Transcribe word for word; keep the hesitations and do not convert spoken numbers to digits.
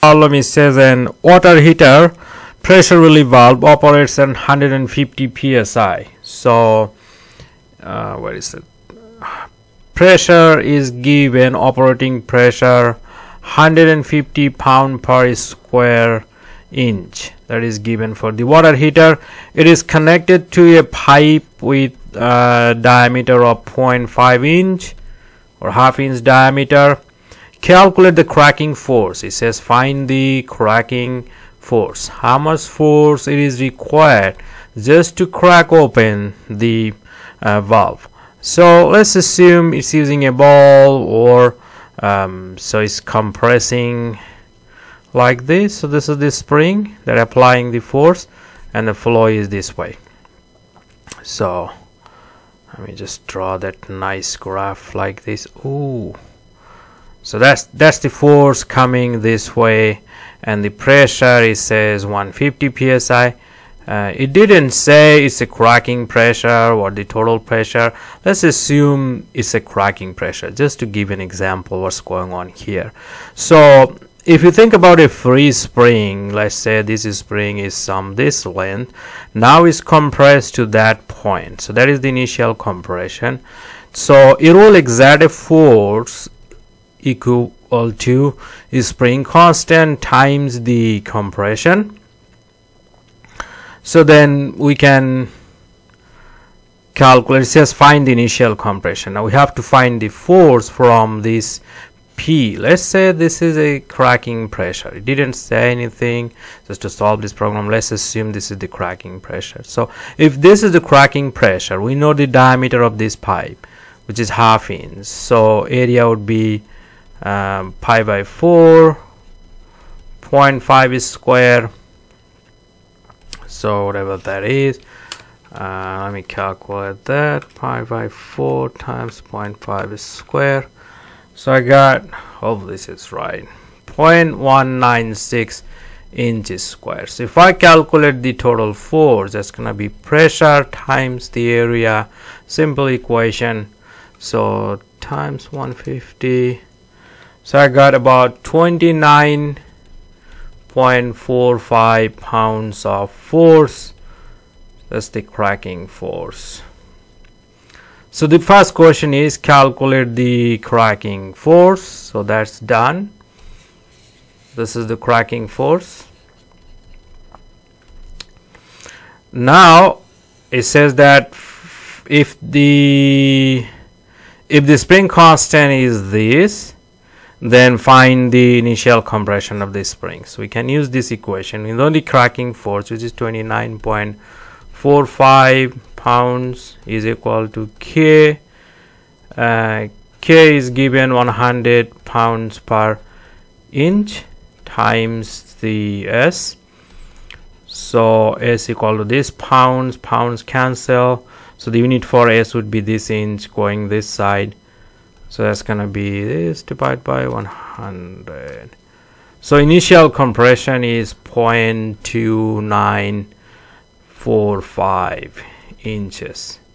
Problem is says an water heater pressure relief valve operates at one hundred fifty P S I. So uh, what is it? Pressure is given, operating pressure one hundred fifty pound per square inch. That is given for the water heater. It is connected to a pipe with a diameter of zero point five inch or half inch diameter. Calculate the cracking force. It says find the cracking force. How much force it is required just to crack open the uh, valve. So let's assume it's using a ball, or um, so it's compressing like this. So this is the spring that applying the force, and the flow is this way. So let me just draw that nice graph like this. Ooh. So that's that's the force coming this way, and the pressure, it says one hundred fifty P S I. Uh, it didn't say it's a cracking pressure or the total pressure. Let's assume it's a cracking pressure just to give an example what's going on here. So if you think about a free spring, let's say this spring is some this length, now it's compressed to that point. So that is the initial compression. So it will exert a force equal to spring constant times the compression. So then we can calculate, it says find the initial compression. Now we have to find the force from this P. Let's say this is a cracking pressure. It didn't say anything. Just to solve this problem, let's assume this is the cracking pressure. So if this is the cracking pressure, we know the diameter of this pipe, which is half inch. So area would be Um, pi by four, zero point five is square, so whatever that is, uh, let me calculate that. Pi by four times zero point five is square, so I got, hope this is right, zero point one nine six inches square. So if I calculate the total force, that's gonna be pressure times the area, simple equation, so times one hundred fifty. So I got about twenty-nine point four five pounds of force. That's the cracking force. So the first question is calculate the cracking force. So that's done. This is the cracking force. Now it says that if the if the spring constant is this, then find the initial compression of the spring. So we can use this equation. We know the cracking force, which is twenty-nine point four five pounds, is equal to K. Uh, K is given one hundred pounds per inch times the S. So S equal to this, pounds, pounds cancel. So the unit for S would be this inch going this side. So that's going to be this divided by one hundred. So initial compression is zero point two nine four five inches.